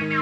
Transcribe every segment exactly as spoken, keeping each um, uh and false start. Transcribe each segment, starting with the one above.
Hosted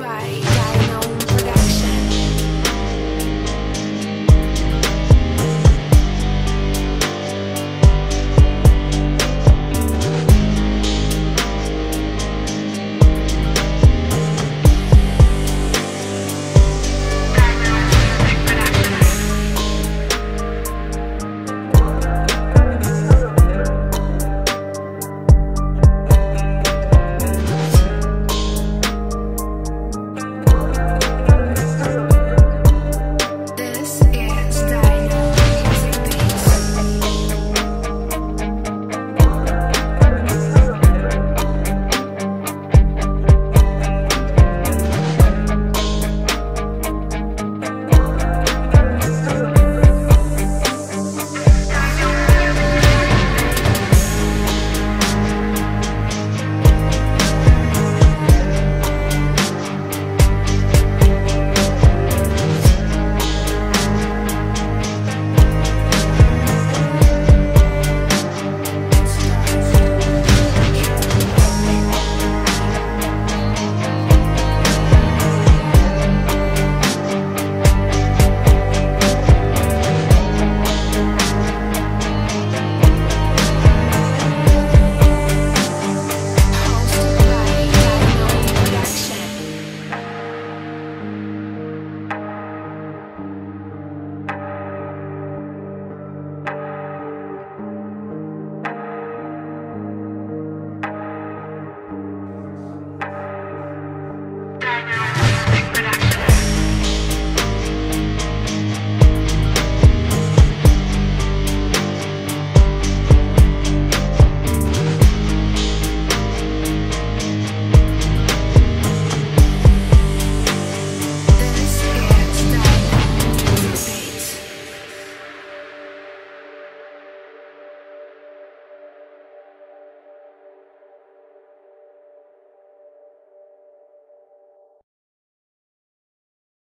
by